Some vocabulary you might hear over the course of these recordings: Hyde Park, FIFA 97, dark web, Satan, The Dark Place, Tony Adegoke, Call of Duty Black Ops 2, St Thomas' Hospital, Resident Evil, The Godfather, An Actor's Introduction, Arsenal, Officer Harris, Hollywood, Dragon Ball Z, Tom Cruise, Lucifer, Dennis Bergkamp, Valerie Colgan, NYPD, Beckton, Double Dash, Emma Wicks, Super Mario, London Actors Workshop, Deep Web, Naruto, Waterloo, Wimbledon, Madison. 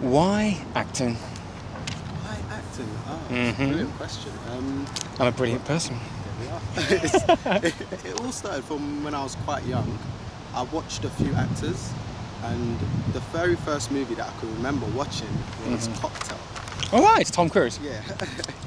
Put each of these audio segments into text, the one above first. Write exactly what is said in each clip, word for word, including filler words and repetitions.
Why acting? Why acting? Oh, that's mm-hmm. a brilliant question. Um, I'm a brilliant person. There we are. it, it all started from when I was quite young. I watched a few actors, and the very first movie that I can remember watching was mm-hmm. Cocktail. All right, it's Tom Cruise. Yeah.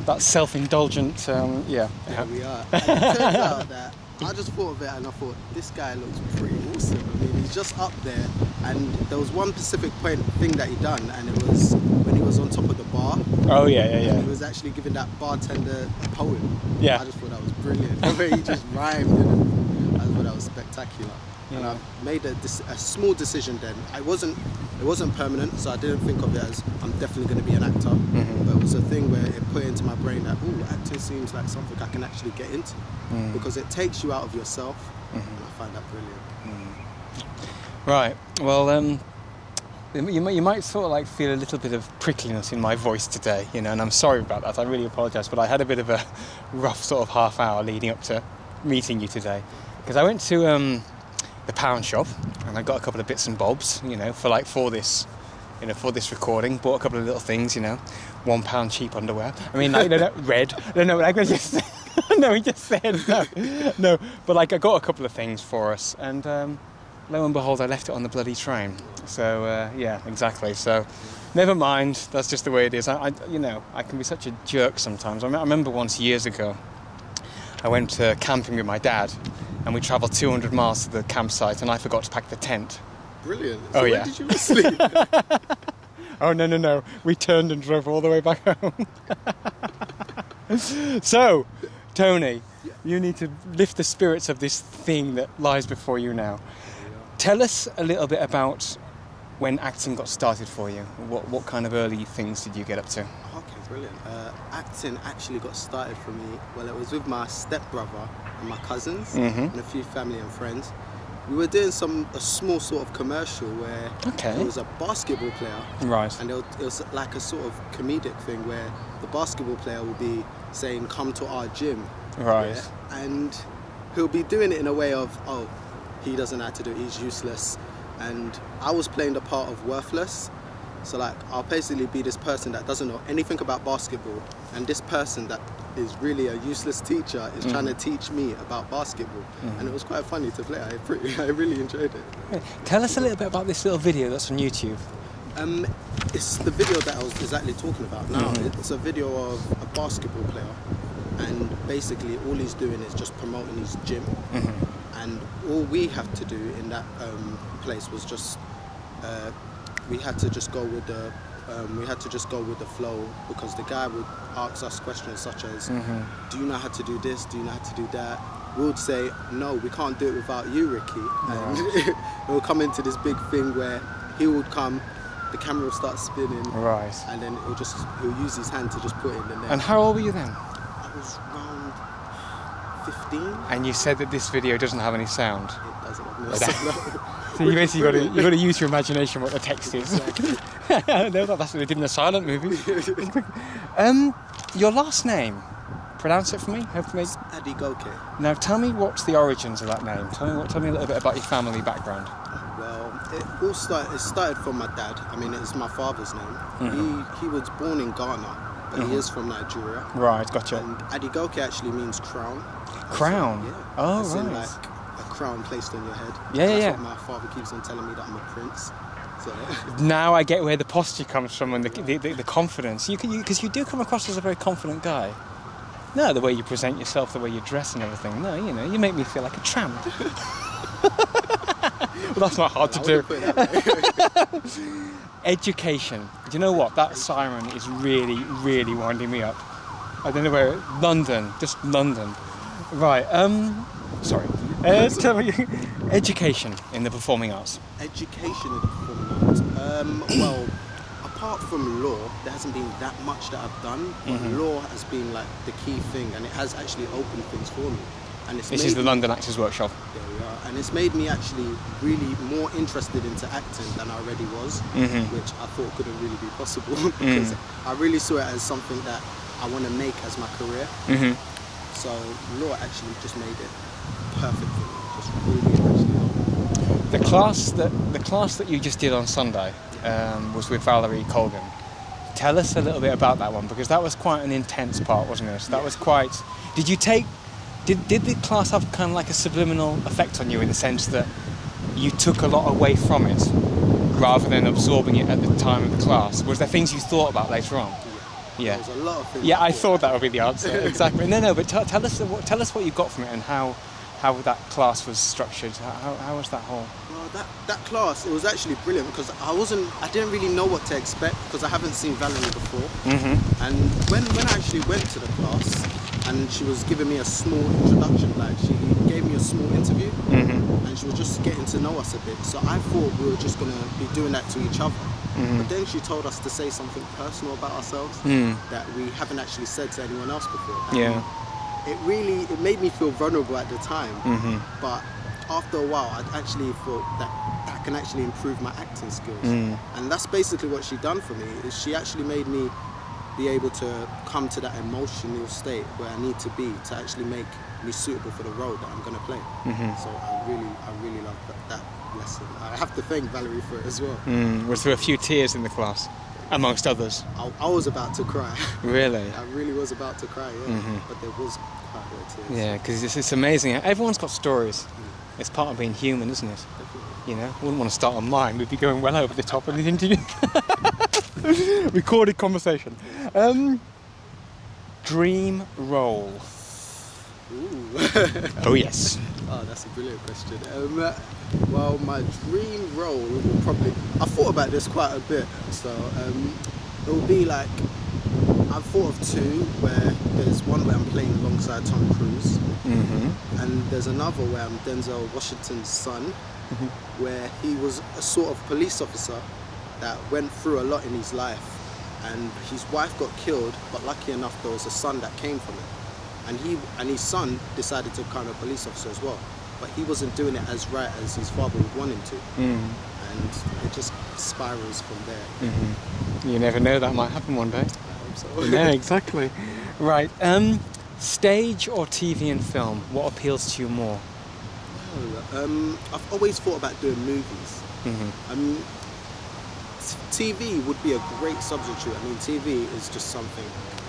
That self-indulgent, um, yeah. There we are. And it turns out that I just thought of it and I thought, this guy looks pretty awesome. I mean, he's just up there. And there was one specific point thing that he done, and it was when he was on top of the bar. Oh, yeah, yeah, yeah. And he was actually giving that bartender a poem. Yeah. I just thought that was brilliant. The way he just rhymed and I thought that was spectacular. Yeah. And I made a, a small decision then. I wasn't, it wasn't permanent, so I didn't think of it as I'm definitely going to be an actor. Mm-hmm. But it was a thing where it put into my brain that, ooh, acting seems like something I can actually get into. Mm. Because it takes you out of yourself, mm-hmm. and I find that brilliant. Mm. Right, well, um, you, you might sort of like feel a little bit of prickliness in my voice today, you know, and I'm sorry about that, I really apologise, but I had a bit of a rough sort of half hour leading up to meeting you today. Because I went to... Um, the pound shop, and I got a couple of bits and bobs, you know, for like for this, you know, for this recording. Bought a couple of little things, you know, one pound cheap underwear. I mean, like, no, no, red. No, no, like I just, no, he just said no, no. But like, I got a couple of things for us, and um, lo and behold, I left it on the bloody train. So uh, yeah, exactly. So never mind. That's just the way it is. I, I, you know, I can be such a jerk sometimes. I, me- I remember once years ago, I went uh, camping with my dad. And we travelled two hundred miles to the campsite, and I forgot to pack the tent. Brilliant. So oh, yeah. Where did you sleep? Oh, no, no, no. We turned and drove all the way back home. So, Tony, yeah. you need to lift the spirits of this thing that lies before you now. Yeah. Tell us a little bit about when acting got started for you. What, what kind of early things did you get up to? Okay, brilliant. Uh, acting actually got started for me, well, it was with my stepbrother. My cousins mm-hmm. and a few family and friends. We were doing some a small sort of commercial where okay. there was a basketball player, right? And it was like a sort of comedic thing where the basketball player will be saying, "Come to our gym," right? Yeah? And he'll be doing it in a way of, "Oh, he doesn't have to do it; he's useless." And I was playing the part of worthless. So like, I'll basically be this person that doesn't know anything about basketball, and this person that is really a useless teacher is mm. trying to teach me about basketball. Mm. And it was quite funny to play. I, pretty, I really enjoyed it. Tell us a little bit about this little video that's on YouTube. Um, it's the video that I was exactly talking about now. Mm-hmm. It's a video of a basketball player, and basically all he's doing is just promoting his gym. Mm-hmm. And all we have to do in that um, place was just... Uh, we had to just go with the um, we had to just go with the flow, because the guy would ask us questions such as mm-hmm. do you know how to do this, do you know how to do that? We would say, no, we can't do it without you, Ricky. Right. And we'll come into this big thing where he would come, the camera will start spinning, right, and then he'll just he'll use his hand to just put it in the net. And how old were you then? I was around fifteen. And you said that this video doesn't have any sound. It doesn't have no sound. So you basically got to, you've got to use your imagination what the text is. No, that's what they did in the silent movie. um, your last name, pronounce it for me. Hopefully. It's Adegoke. Now tell me what's the origins of that name. Tell me, what, tell me a little bit about your family background. Well, it all started, it started from my dad. I mean, it's my father's name. Mm-hmm. He he was born in Ghana, but mm-hmm. he is from Nigeria. Right, gotcha. And Adegoke actually means crown. Crown? So, yeah. Oh, it's right. In, like, crown placed on your head. Yeah, that's yeah. what my father keeps on telling me, that I'm a prince. So. Now I get where the posture comes from and the the, the, the confidence. You can because you, you do come across as a very confident guy. No, the way you present yourself, the way you dress and everything. No, you know, you make me feel like a tramp. Well, that's not hard well, to do. Education. Do you know what? That siren is really, really winding me up. I don't know where. London, just London. Right. Um. Sorry. Uh, tell me, education in the performing arts. Education in the performing arts. Um, well, apart from law, there hasn't been that much that I've done. But mm-hmm. law has been like the key thing, and it has actually opened things for me. And it's this is the London Actors Workshop. There we are, and it's made me actually really more interested into acting than I already was, mm-hmm. which I thought couldn't really be possible because mm. I really saw it as something that I want to make as my career. Mm-hmm. So law actually just made it. Perfect. Just really the class that the class that you just did on Sunday, yeah. um, was with Valerie Colgan. Tell us a little bit about that one, because that was quite an intense part, wasn't it? So that was quite... Did you take... Did, did the class have kind of like a subliminal effect on you in the sense that you took a lot away from it rather than absorbing it at the time of the class? Was there things you thought about later on? Yeah. There was a lot of things. Yeah, I thought that would be the answer. Exactly. No, no, but t tell, us what, tell us what you got from it and how, how that class was structured. How, how was that whole... Well, that, that class, it was actually brilliant because I wasn't... I didn't really know what to expect because I haven't seen Valerie before. Mm-hmm. And when, when I actually went to the class... and she was giving me a small introduction, like she gave me a small interview, mm-hmm. and she was just getting to know us a bit. So I thought we were just going to be doing that to each other. Mm-hmm. But then she told us to say something personal about ourselves mm. that we haven't actually said to anyone else before. And yeah. It really, it made me feel vulnerable at the time, mm-hmm. but after a while I actually thought that that can actually improve my acting skills. Mm. And that's basically what she done for me, is she actually made me be able to come to that emotional state where I need to be to actually make me suitable for the role that I'm going to play. Mm-hmm. So I really, I really love that, that lesson. I have to thank Valerie for it as well. Mm, was there a few tears in the class, amongst others? I, I was about to cry. Really? I really was about to cry, yeah. Mm-hmm. But there was quite a lot of tears. Yeah, because it's, it's amazing. Everyone's got stories. Mm. It's part of being human, isn't it? Definitely. You know, wouldn't want to start on mine. We'd be going well over the top of the interview. Recorded conversation. Um, dream role. Ooh. Oh yes. Oh, that's a brilliant question. Um, well, my dream role will probably... I thought about this quite a bit, so um, it will be like... I've thought of two, where there's one where I'm playing alongside Tom Cruise, mm-hmm. and there's another where I'm Denzel Washington's son, mm-hmm. where he was a sort of police officer that went through a lot in his life, and his wife got killed, but lucky enough there was a son that came from it, and he and his son decided to become a police officer as well, but he wasn't doing it as right as his father would want him to, mm. and it just spirals from there. Mm-hmm. You never know, that might happen one day. I hope so. Yeah, exactly. Right, um, stage or T V and film, what appeals to you more? Oh, um, I've always thought about doing movies. Mm-hmm. um, T V would be a great substitute. I mean, T V is just something,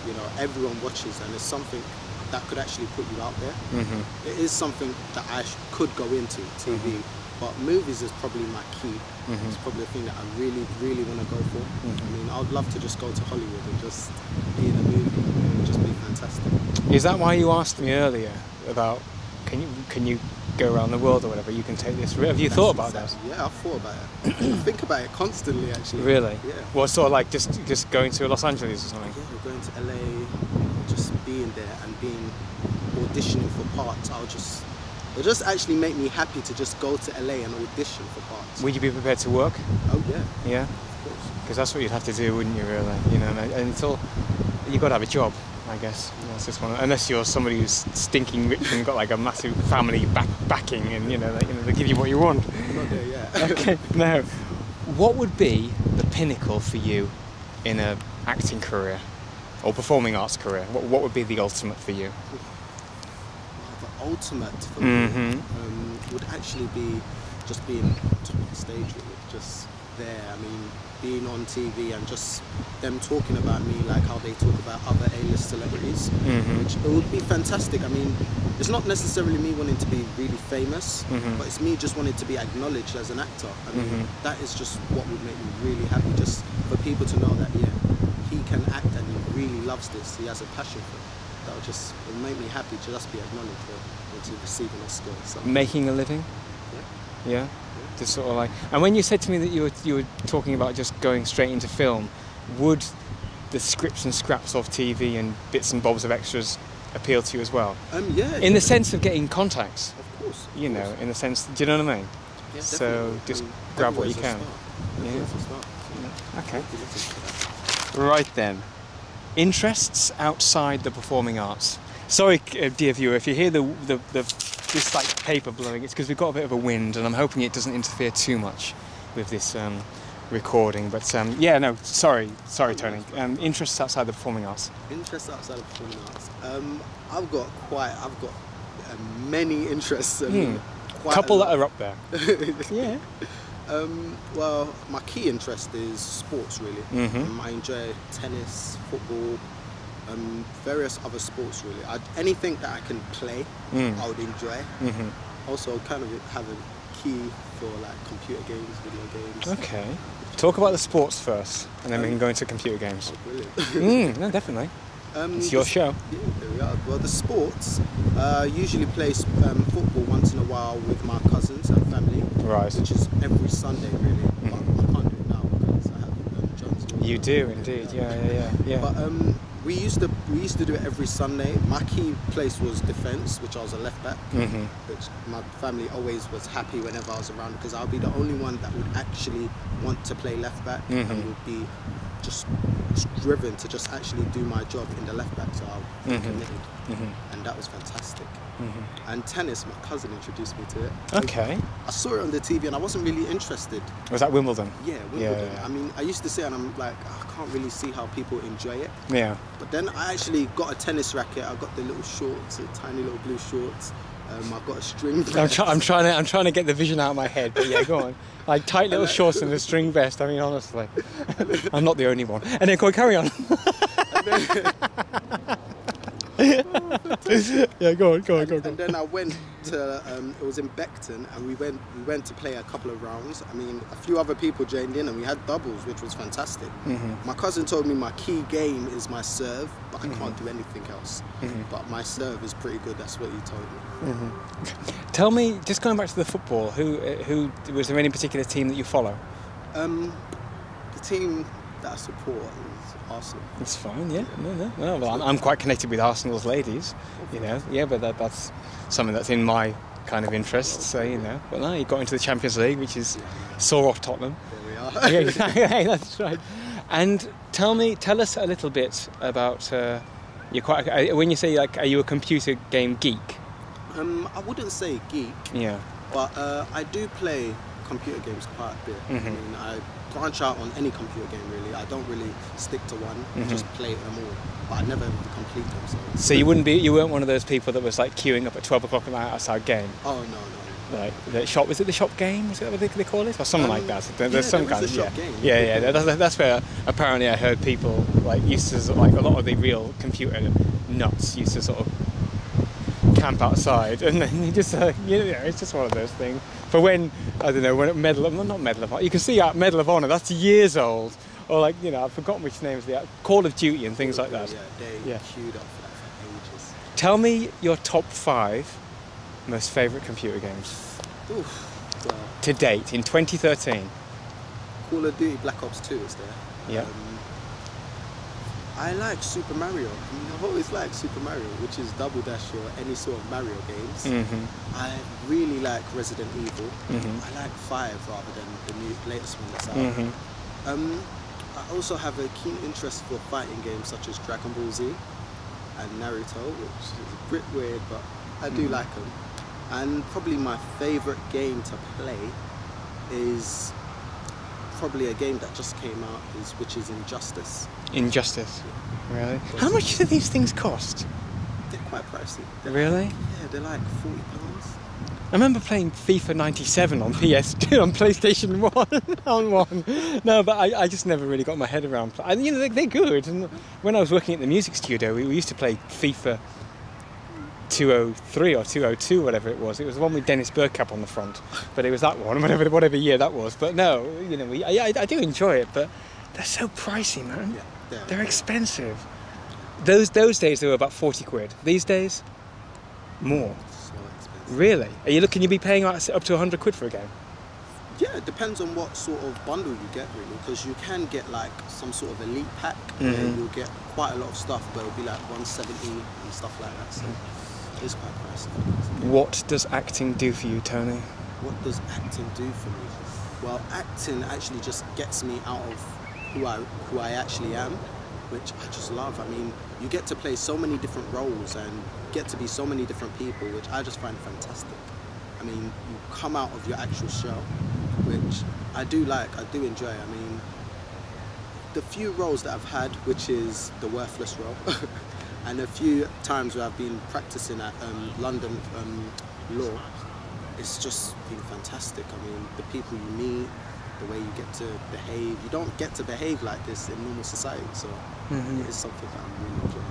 you know, everyone watches, and it's something that could actually put you out there. Mm-hmm. It is something that I could go into, T V, mm-hmm. but movies is probably my key. Mm-hmm. It's probably the thing that I really, really want to go for. Mm-hmm. I mean, I'd love to just go to Hollywood and just be in a movie. It would just be fantastic. Is that why you asked me earlier about, can you, can you go around the world or whatever, you can take this? Have you That's thought about exactly, that? Yeah, I've thought about it. I think about it constantly, actually. Really? Yeah. Well, sort of like just, just going to Los Angeles or something? Yeah, going to L A, just being there and being auditioning for parts. I'll just... It'll just actually make me happy to just go to L A and audition for parts. Would you be prepared to work? Oh, yeah. Yeah? Of course. Because that's what you'd have to do, wouldn't you, really? You know, and it's all... You've got to have a job, I guess. That's just one. Unless you're somebody who's stinking rich and got like a massive family back backing, and you know, they, you know, they give you what you want. I'm not there yet. Okay. Now, what would be the pinnacle for you in an acting career or performing arts career? What, what would be the ultimate for you? The ultimate for mm-hmm. me um, would actually be just being on the stage, really. Just there. I mean, being on T V and just them talking about me like how they talk about other A-list celebrities, mm-hmm. which it would be fantastic. I mean, it's not necessarily me wanting to be really famous, mm-hmm. but it's me just wanting to be acknowledged as an actor. I mean, mm-hmm. that is just what would make me really happy, just for people to know that, yeah, he can act and he really loves this, he has a passion for it. That would just, it would make me happy to just be acknowledged for, or to receive an Oscar. So. Making a living? Yeah. Yeah? Just sort of like, and when you said to me that you were you were talking about just going straight into film, would the scripts and scraps of T V and bits and bobs of extras appeal to you as well? Um, yeah. In yeah. the sense of getting contacts. Of course. Of you know, course. in the sense, do you know what I mean? Yeah, so definitely. just I mean, grab what you can. Yeah. yeah. Okay. Right then, interests outside the performing arts. Sorry, dear viewer, if you hear the the. the This like paper blowing, it's because we've got a bit of a wind, and I'm hoping it doesn't interfere too much with this um, recording. But um, yeah, no, sorry, sorry, Tony. Um, interests outside the performing arts. Interests outside the performing arts. Um, I've got quite, I've got uh, many interests. Um, hmm. Quite couple a that are up there. Yeah. Um, well, my key interest is sports, really. Mm-hmm. um, I enjoy tennis, football, um, various other sports, really. I, anything that I can play, mm. I would enjoy. Mm-hmm. Also, kind of have a key for like computer games, video games. Okay. Talk about the sports first, and then um, we can go into computer games. Oh, brilliant. mm, no, definitely. Um, it's your the, show. Yeah, there we are. Well, the sports, uh, usually play um, football once in a while with my cousins and family. Right. Which is every Sunday, really. Mm. But I can't do it now because I have um, Johnson. You do, indeed. Yeah, yeah, yeah. yeah. But um, we used to we used to do it every Sunday. My key place was defence, which I was a left back. Mm-hmm. Which my family always was happy whenever I was around because I'll be the only one that would actually want to play left back mm-hmm. and would be just driven to just actually do my job in the left back, so I was mm-hmm. committed, mm-hmm. and that was fantastic. Mm-hmm. And tennis, my cousin introduced me to it. Okay. I, I saw it on the T V and I wasn't really interested. Was that Wimbledon? Yeah, Wimbledon. Yeah, yeah. I mean, I used to say, and I'm like, I can't really see how people enjoy it. Yeah. But then I actually got a tennis racket. I got the little shorts, the tiny little blue shorts. Um, I've got a string vest. I'm, try I'm trying to I'm trying to get the vision out of my head, but yeah, go on. Like tight little shorts and a string vest. I mean, honestly, I'm not the only one. And then carry on. Yeah, go on, go on, go on. Go. And then I went to um, it was in Beckton, and we went we went to play a couple of rounds. I mean, a few other people joined in, and we had doubles, which was fantastic. Mm-hmm. My cousin told me my key game is my serve, but I mm-hmm. can't do anything else. Mm-hmm. But my serve is pretty good. That's what he told me. Mm-hmm. Tell me, just going back to the football, who who was there any particular team that you follow? Um, the team that I support. Arsenal. It's fine, yeah. No, no, no. Well, I'm, I'm quite connected with Arsenal's ladies, you know. Yeah, but that, that's something that's in my kind of interest. So you know, but no, you got into the Champions League, which is sore off Tottenham. There we are. Yeah, hey, that's right. And tell me, tell us a little bit about. Uh, you're quite when you say like, are you a computer game geek? Um, I wouldn't say geek. Yeah. But uh, I do play computer games quite a bit. Mm-hmm. I mean, I. branch out on any computer game, really. I don't really stick to one. Mm-hmm. I just play them all, but I never complete them. So. so you wouldn't be, you weren't one of those people that was like queuing up at twelve o'clock at night outside game. Oh no, no. Like the shop, was it the shop game? Is that what they, they call it, or something um, like that? There, yeah, there's some there kind of yeah. Shop game. Yeah, yeah. yeah. That's, that's where apparently I heard people like used to like a lot of the real computer nuts used to sort of camp outside, and then you just uh, you know, it's just one of those things. But when I don't know when it medal of, not medal of honor, you can see uh, Medal of Honor, that's years old, or like you know I've forgotten which names they are, Call of Duty and things like that. Yeah, they yeah. queued up for ages. Tell me your top five most favourite computer games. Oof, well, to date in twenty thirteen. Call of Duty Black Ops two is there. Yeah. Um, I like Super Mario. I mean, I've always liked Super Mario, which is Double Dash or any sort of Mario games. Mm-hmm. I really like Resident Evil. Mm-hmm. I like five rather than the new latest one that's out. Mm-hmm. um, I also have a keen interest for fighting games such as Dragon Ball Z and Naruto, which is a bit weird, but I do mm-hmm. like them. And probably my favourite game to play is probably a game that just came out, is, which is Injustice. Injustice? Yeah. Really? How much do these things cost? They're quite pricey. They're really? Like, yeah, they're like forty pounds. I remember playing FIFA ninety-seven on P S two, on PlayStation one, on one. No, but I, I just never really got my head around. I, you know, they're, they're good. And when I was working at the music studio, we, we used to play FIFA two oh three or two oh two, whatever it was. It was the one with Dennis Bergkamp on the front, but it was that one, whatever whatever year that was. But no, you know, we, I, I do enjoy it, but they're so pricey, man. Yeah, they're, they're expensive. Those those days they were about forty quid. These days, more. So expensive. Really? Are you looking? You'd be paying up to hundred quid for a game. Yeah, it depends on what sort of bundle you get, really, because you can get like some sort of elite pack, mm-hmm. and you'll get quite a lot of stuff, but it'll be like one seventy and stuff like that. So. Mm-hmm. Is quite nice. What does acting do for you, Tony? What does acting do for me? Well, acting actually just gets me out of who I who I actually am, which I just love. I mean, you get to play so many different roles and get to be so many different people, which I just find fantastic. I mean, you come out of your actual shell, which I do like, I do enjoy. I mean, the few roles that I've had, which is the worthless role, and a few times where I've been practicing at um, London um, law, it's just been fantastic. I mean, the people you meet, the way you get to behave, you don't get to behave like this in normal society, so mm-hmm. it's something that I'm really enjoying.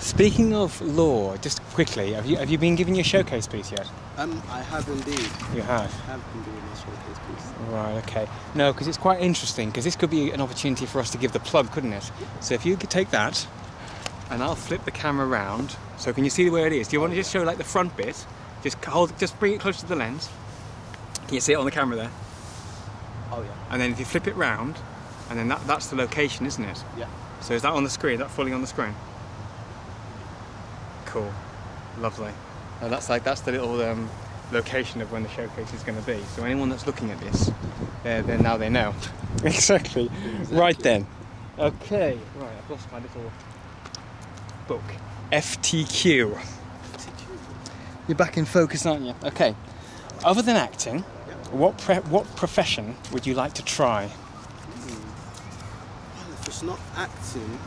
Speaking of law, just quickly, have you have you been given your showcase piece yet? Um, I have indeed. You have? I have been doing my showcase piece. Right, okay. No, because it's quite interesting, because this could be an opportunity for us to give the plug, couldn't it? Yeah. So if you could take that, and I'll flip the camera around, so can you see where it is? Do you want to just show like the front bit? Just hold, just bring it close to the lens. Can you see it on the camera there? Oh, yeah. And then if you flip it round, and then that, that's the location, isn't it? Yeah. So is that on the screen? Is that fully on the screen? Cool. Lovely. Now that's like, that's the little um, location of when the showcase is going to be. So anyone that's looking at this, they're, they're, now they know. Exactly. Exactly. Right then. Okay. Right, I've lost my little book. F T Q. F T Q. You're back in focus, aren't you? Okay. Other than acting, What pre what profession would you like to try? Mm. Well, if it's not acting,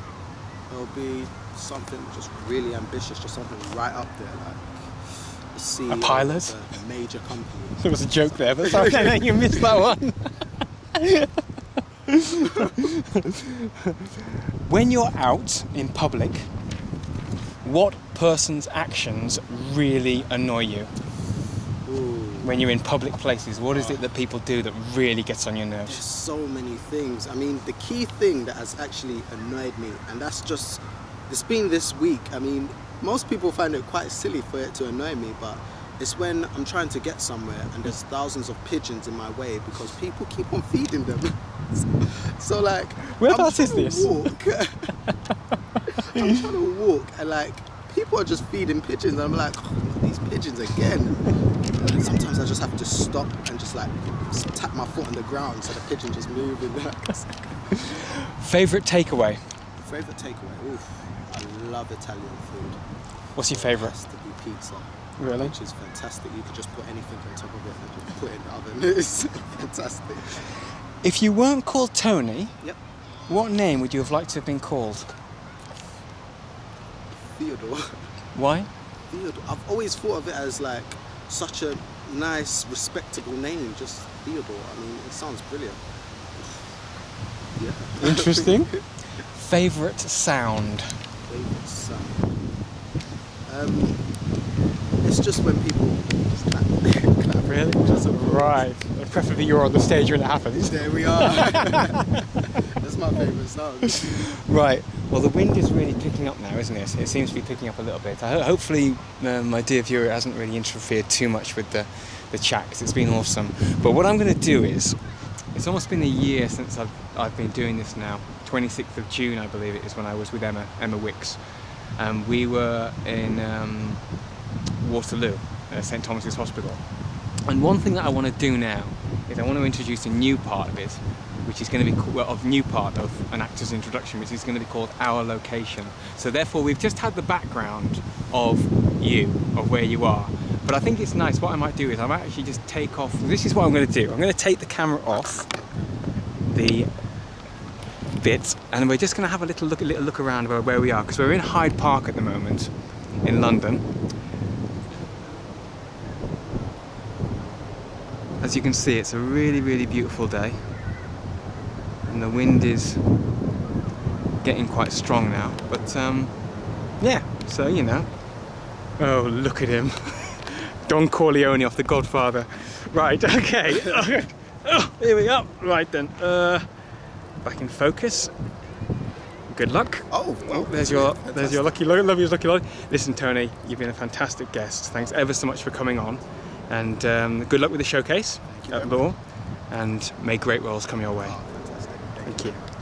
it'll be something just really ambitious, just something right up there, like the C E O a pilot of a major company. There was a joke there, but sorry, no, no, you missed that one. When you're out in public, what person's actions really annoy you? When you're in public places, what is it that people do that really gets on your nerves? There's so many things. I mean, the key thing that has actually annoyed me, and that's just, it's been this week. I mean, most people find it quite silly for it to annoy me, but it's when I'm trying to get somewhere and there's thousands of pigeons in my way because people keep on feeding them. So like, whereabouts is this? Walk. I'm trying to walk and like, people are just feeding pigeons. And I'm like, oh, these pigeons again. Sometimes I just have to stop and just like just tap my foot on the ground so the pigeon just moves. Favourite takeaway? Favourite takeaway? Oof, I love Italian food. What's your favourite? It has to be pizza. Really? Which is fantastic. You could just put anything on top of it and just put it in the oven. It's fantastic. If you weren't called Tony, yep. What name would you have liked to have been called? Theodore. Why? Theodore. I've always thought of it as like such a nice, respectable name, just Theodore. I mean, it sounds brilliant. Yeah. Interesting. Favourite sound? Favourite sound? Um, it's just when people just clap. clap really? Just right. Preferably you're on the stage when it happens. There we are. That's my favourite sound. Right. Well, the wind is really picking up now, isn't it? It seems to be picking up a little bit. I ho hopefully, uh, my dear viewer, it hasn't really interfered too much with the, the chat, because it's been awesome. But what I'm going to do is, it's almost been a year since I've, I've been doing this now. twenty-sixth of June, I believe it is, when I was with Emma, Emma Wicks. Um, we were in um, Waterloo, uh, St Thomas' Hospital. And one thing that I want to do now is I want to introduce a new part of it, which is going to be well, of new part of an actor's introduction, which is going to be called Our Location. So therefore, we've just had the background of you, of where you are. But I think it's nice. What I might do is I might actually just take off. This is what I'm going to do. I'm going to take the camera off the bit, and we're just going to have a little look, a little look around about where we are, because we're in Hyde Park at the moment in London. As you can see, it's a really, really beautiful day. And the wind is getting quite strong now, but um, yeah, so you know. Oh, look at him. Don Corleone off The Godfather. Right, okay. Oh, here we are. Right then, uh, back in focus. Good luck. Oh, well, oh there's your fantastic. there's your lucky lovely lucky lolly. Listen, Tony, you've been a fantastic guest. Thanks ever so much for coming on, and um, good luck with the showcase at Law, and may great roles come your way. Thank you.